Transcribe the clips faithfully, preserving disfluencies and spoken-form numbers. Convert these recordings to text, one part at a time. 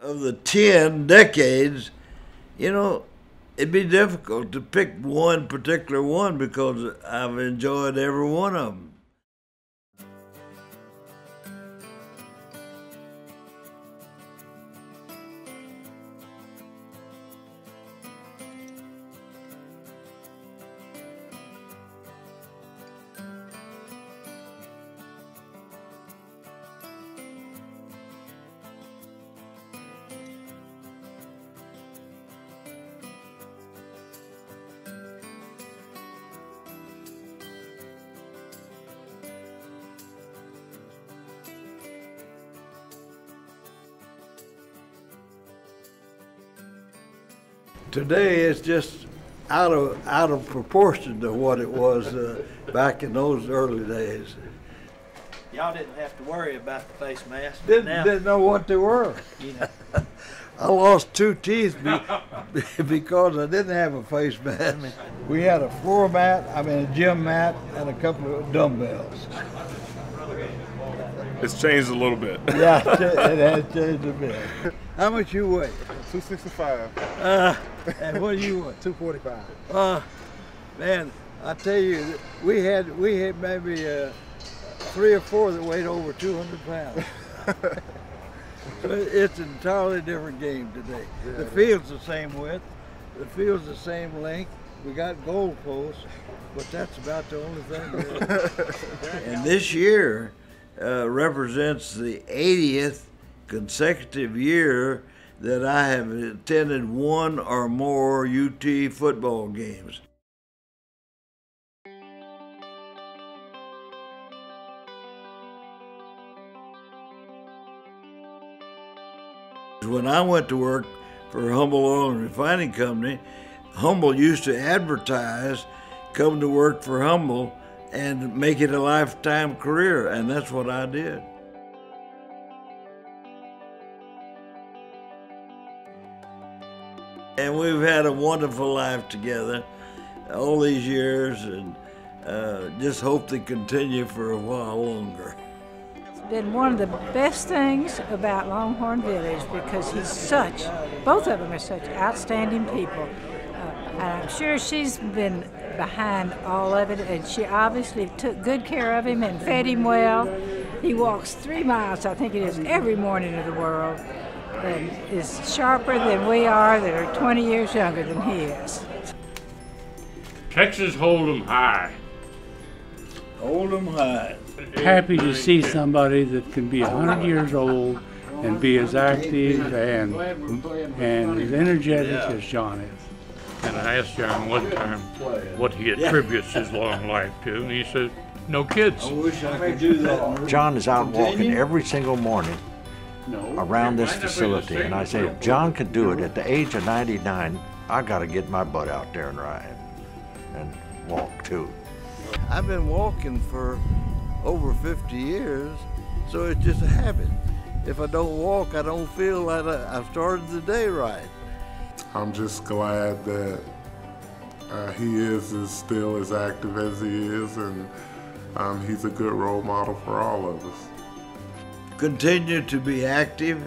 of the ten decades, you know, it'd be difficult to pick one particular one because I've enjoyed every one of them. Today it's just out of out of proportion to what it was uh, back in those early days. Y'all didn't have to worry about the face mask. Didn't now, didn't know what they were. You know. I lost two teeth be, because I didn't have a face mask. We had a floor mat, I mean a gym mat, and a couple of dumbbells. It's changed a little bit. Yeah, it has changed a bit. How much you weigh? two sixty-five. Uh, and what do you weigh? two forty-five. Uh, man, I tell you, we had we had maybe uh, three or four that weighed over two hundred pounds. So it's an entirely different game today. Yeah, the field's the same width, the field's the same length. We got goalposts, but that's about the only thing. And this year uh, represents the eightieth consecutive year that I have attended one or more U T football games. When I went to work for Humble Oil and Refining Company, Humble used to advertise, come to work for Humble and make it a lifetime career, and that's what I did. And we've had a wonderful life together all these years, and uh, just hope they continue for a while longer. It's been one of the best things about Longhorn Village because he's such, both of them are such outstanding people. Uh, and I'm sure she's been behind all of it, and she obviously took good care of him and fed him well. He walks three miles, I think it is, every morning of the world. And is sharper than we are that are twenty years younger than he is. Texas hold 'em high. Hold 'em high. Happy to see somebody that can be one hundred years old and be as active and, and as energetic yeah. as John is. And I asked John one time what he attributes his long life to, and he said, no kids. I wish I could do that. John is out walking every single morning around this facility, and I say, if John could do it at the age of ninety-nine, I gotta get my butt out there and ride and walk too. I've been walking for over fifty years, so it's just a habit. If I don't walk, I don't feel like I've started the day right. I'm just glad that uh, he is, is still as active as he is, and um, he's a good role model for all of us. Continue to be active,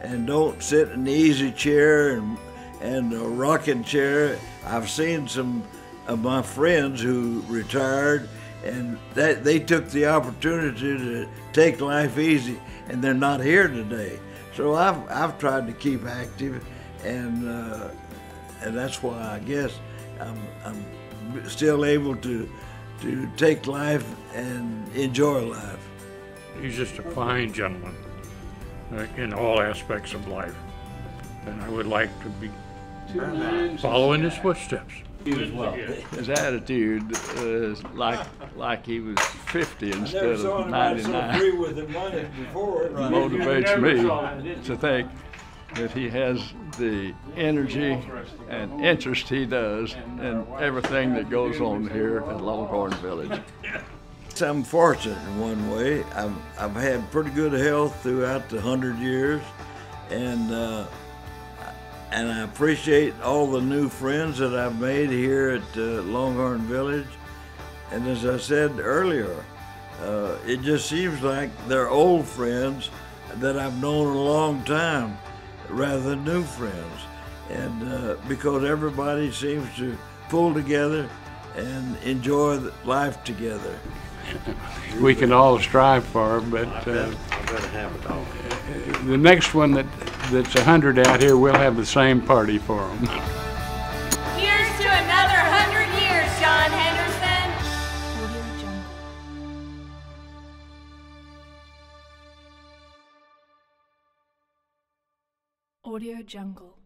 and don't sit in the easy chair and, and a rocking chair. I've seen some of my friends who retired, and that they took the opportunity to take life easy, and they're not here today. So I've, I've tried to keep active, and, uh, and that's why I guess I'm, I'm still able to, to take life and enjoy life. He's just a fine gentleman uh, in all aspects of life, and I would like to be following his footsteps. His attitude is like like he was fifty instead of ninety-nine. Motivates me to think that he has the energy and interest he does in everything that goes on here at Longhorn Village. I'm fortunate in one way. I've, I've had pretty good health throughout the hundred years, and uh, and I appreciate all the new friends that I've made here at uh, Longhorn Village. And as I said earlier, uh, it just seems like they're old friends that I've known a long time, rather than new friends. And uh, because everybody seems to pull together and enjoy life together. We can all strive for, but I better, uh, I better have it all. The next one that that's a hundred out here, we'll have the same party for them. Here's to another hundred years, John Henderson. Audio Jungle. Audio Jungle.